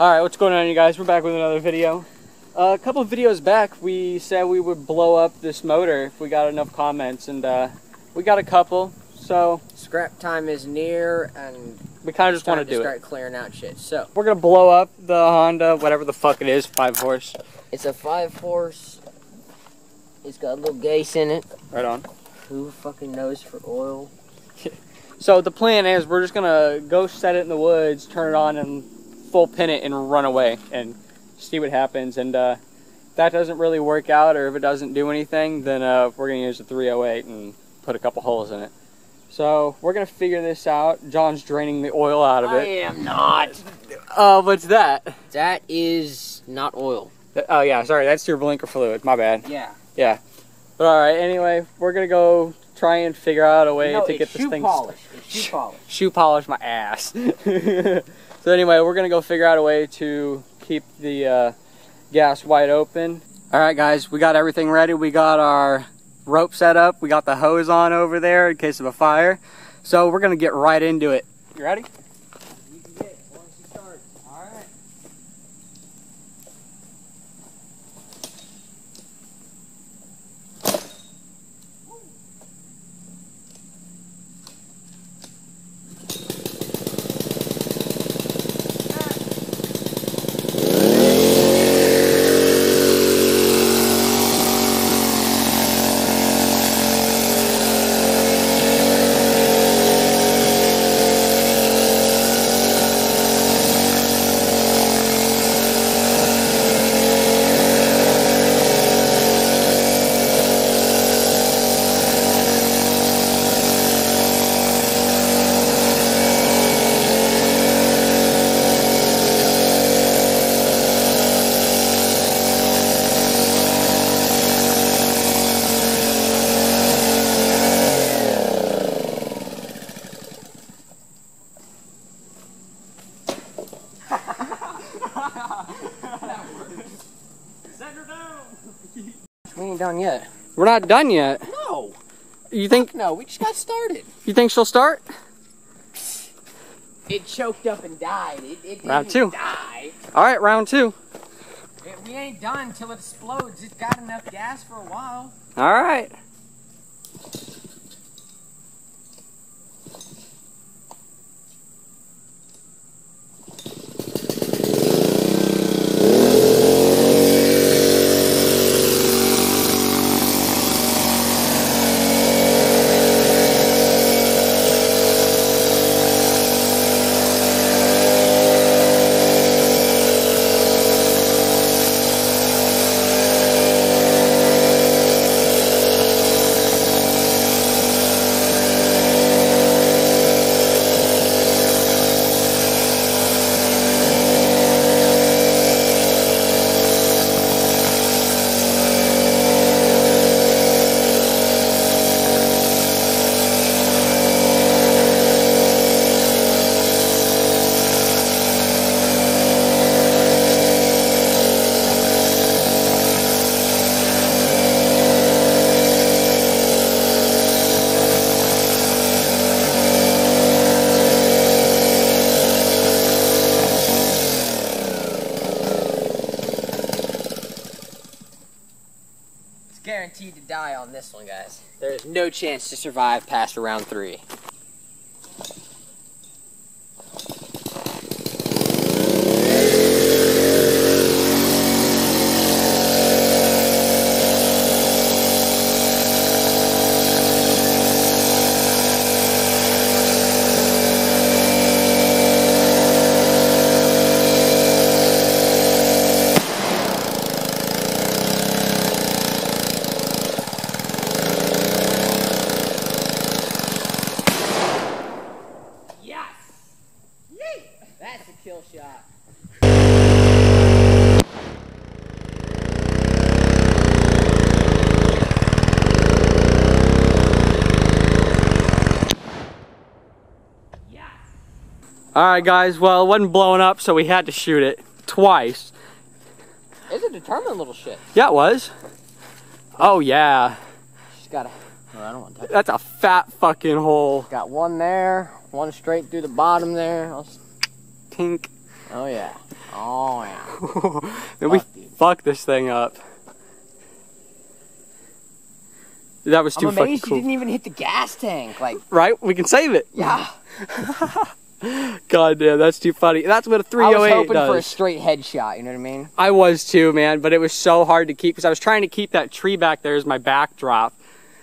Alright, what's going on, you guys? We're back with another video. A couple of videos back, we said we would blow up this motor if we got enough comments, and we got a couple, so... Scrap time is near, and... We kind of just want to do it. Start clearing out shit, so... We're going to blow up the Honda, whatever the fuck it is, 5-horse. It's a 5-horse. It's got a little gas in it. Right on. Who fucking knows for oil? So the plan is we're just going to go set it in the woods, turn it on, and... full pin it and run away and see what happens. And if that doesn't really work out, or if it doesn't do anything, then we're gonna use a 308 and put a couple holes in it. So we're gonna figure this out. John's draining the oil out of it. I am not. What's that? That is not oil. Oh yeah, sorry, that's your blinker fluid, my bad. Yeah. Yeah. But alright, anyway, we're gonna go try and figure out a way to get this thing... Shoe polish my ass. So anyway, we're gonna go figure out a way to keep the gas wide open. All right, guys, we got everything ready. We got our rope set up. We got the hose on over there in case of a fire. So we're gonna get right into it. You ready? You can get it once you start. All right. We ain't done yet. We're not done yet. No. You think? No, we just got started. You think she'll start? It choked up and died. It round didn't two. Die. All right, round two. We ain't done till it explodes. It's got enough gas for a while. All right. Guaranteed to die on this one, guys. There's no chance to survive past round three. Alright guys, well, it wasn't blowing up, so we had to shoot it twice. It's a determined little shit. Yeah, it was. Oh yeah. She's got a, well, I don't want to touch. That's a fat fucking hole. Got one there, one straight through the bottom there. Pink. Oh yeah. Oh yeah. Then we fucked this thing up. That was too fucking cool. I'm amazed you didn't even hit the gas tank. Like, right? We can save it. Yeah. God damn, that's too funny. That's what a 308 does. I was hoping for a straight headshot, you know what I mean? I was too, man, but it was so hard to keep because I was trying to keep that tree back there as my backdrop.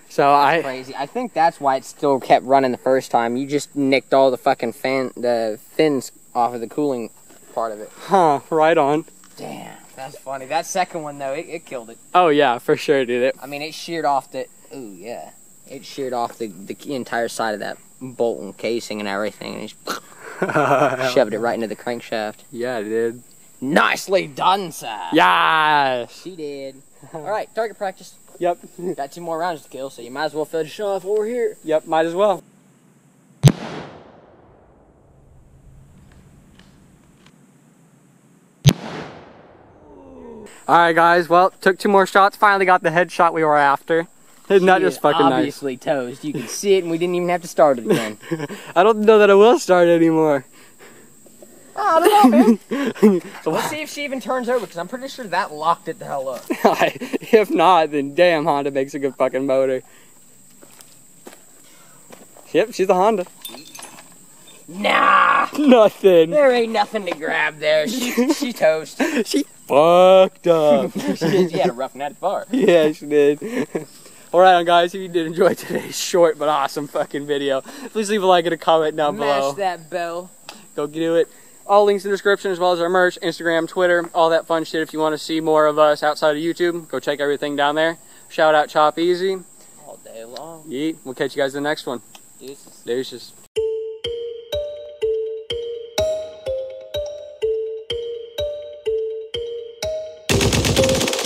So that's crazy. I think that's why it still kept running the first time. You just nicked all the fucking fins off of the cooling part of it. Huh, right on. Damn, that's funny. That second one, though, it killed it. Oh, yeah, for sure, dude. I mean, it sheared off the... Ooh, yeah. It sheared off the entire side of that bolt and casing and everything, and he shoved it right into the crankshaft. Yeah, dude. Nicely done, sir. Yeah, she did. All right, target practice. Yep. Got 2 more rounds to kill, so you might as well finish off over here. Yep, might as well. All right, guys. Well, took 2 more shots. Finally got the headshot we were after. It's not just fucking obviously nice. Toast. You can see it, and we didn't even have to start it again. I don't know that I will start anymore. I don't know, man. So we'll see if she even turns over, because I'm pretty sure that locked it the hell up. If not, then damn, Honda makes a good fucking motor. Yep, she's a Honda. Nah. Nothing. There ain't nothing to grab there. She toast. She fucked up. She had a rough night at the bar. Yeah, she did. Alright guys, if you did enjoy today's short but awesome fucking video, please leave a like and a comment down below. Smash that bell. Go do it. All links in the description, as well as our merch, Instagram, Twitter, all that fun shit. If you want to see more of us outside of YouTube, go check everything down there. Shout out Chop Easy. All day long. Yeet. We'll catch you guys in the next one. Deuces. Deuces.